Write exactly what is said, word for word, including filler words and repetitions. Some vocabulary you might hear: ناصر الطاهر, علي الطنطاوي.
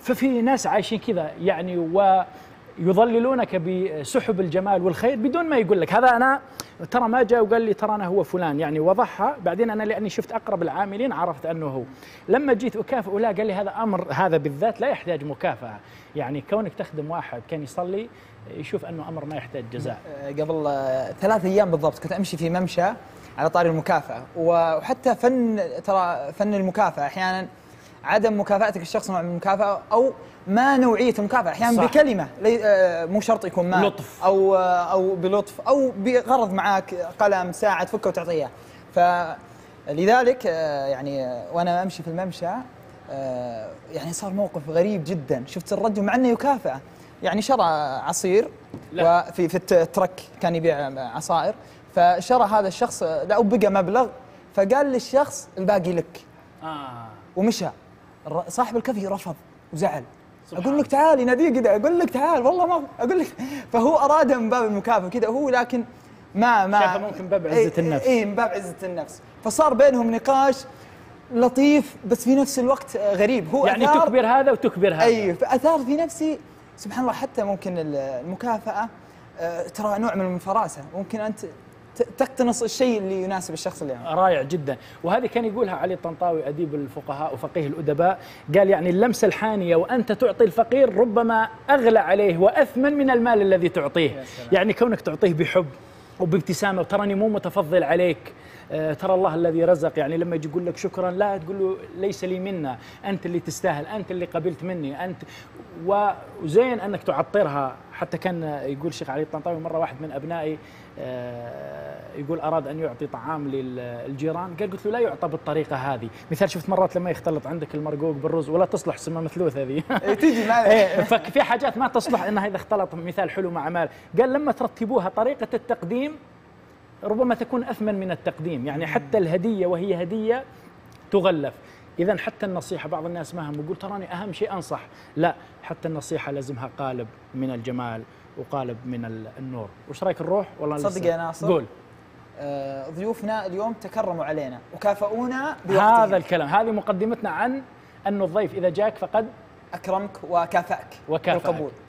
ففي ناس عايشين كذا يعني ويضللونك بسحب الجمال والخير بدون ما يقول لك. هذا أنا ترى ما جاء وقال لي ترى أنا هو فلان، يعني وضحها بعدين. أنا لأني شفت أقرب العاملين عرفت أنه هو. لما جيت أكافئه لا، قال لي هذا أمر، هذا بالذات لا يحتاج مكافأة، يعني كونك تخدم واحد كان يصلي يشوف أنه أمر ما يحتاج جزاء. قبل ثلاث أيام بالضبط كنت أمشي في ممشى على طاري المكافأة، وحتى فن ترى فن المكافأة أحيانا عدم مكافأتك الشخص نوع من المكافأة، أو ما نوعية المكافأة أحيانا صح. بكلمة مو شرط يكون ما لطف أو أو بلطف أو بغرض معاك قلم ساعة تفكه وتعطيها. فلذلك يعني وأنا أمشي في الممشى يعني صار موقف غريب جدا. شفت الرجل مع أنه يكافأ، يعني شرى عصير لا. وفي في الترك كان يبيع عصائر، فشرى هذا الشخص لا وبقى مبلغ، فقال للشخص الباقي لك آه. ومشى. صاحب الكافي رفض وزعل. اقول لك تعال يناديه كذا، اقول لك تعال والله ما اقول لك. فهو اراد من باب المكافاه كذا هو، لكن ما ما شاف ممكن باب عزه النفس. اي من باب عزه النفس. فصار بينهم نقاش لطيف بس في نفس الوقت غريب. هو يعني تكبر هذا وتكبر هذا. اي فاثار في نفسي سبحان الله. حتى ممكن المكافاه ترى نوع من الفراسه، ممكن انت تقتنص الشيء اللي يناسب الشخص اللي يعني. رائع جدا. وهذه كان يقولها علي الطنطاوي أديب الفقهاء وفقيه الأدباء، قال يعني اللمسة الحانية وأنت تعطي الفقير ربما أغلى عليه وأثمن من المال الذي تعطيه. يعني كونك تعطيه بحب وبابتسامة وتراني مو متفضل عليك، ترى الله الذي رزق. يعني لما يجي يقول لك شكرا لا تقول له ليس لي منا، أنت اللي تستاهل، أنت اللي قبلت مني أنت. وزين أنك تعطرها. حتى كان يقول الشيخ علي الطنطاوي مرة واحد من أبنائي يقول أراد أن يعطي طعام للجيران، قال قلت له لا يعطى بالطريقة هذه. مثال شفت مرات لما يختلط عندك المرقوق بالرز ولا تصلح سمة مثلوث هذه تيجي ففي حاجات ما تصلح أنها إذا اختلط مثال حلو مع مال. قال لما ترتبوها طريقة التقديم ربما تكون أثمن من التقديم. يعني حتى الهدية وهي هدية تغلف. إذا حتى النصيحة بعض الناس ما هم يقول تراني أهم شيء أنصح، لا حتى النصيحة لازمها قالب من الجمال وقالب من النور. وش رايك نروح؟ والله صدق يا ناصر قول. آه ضيوفنا اليوم تكرموا علينا وكافئونا بوقتهم. هذا الكلام، هذه مقدمتنا عن أن الضيف إذا جاك فقد أكرمك وكافأك وكافأك بالقبول.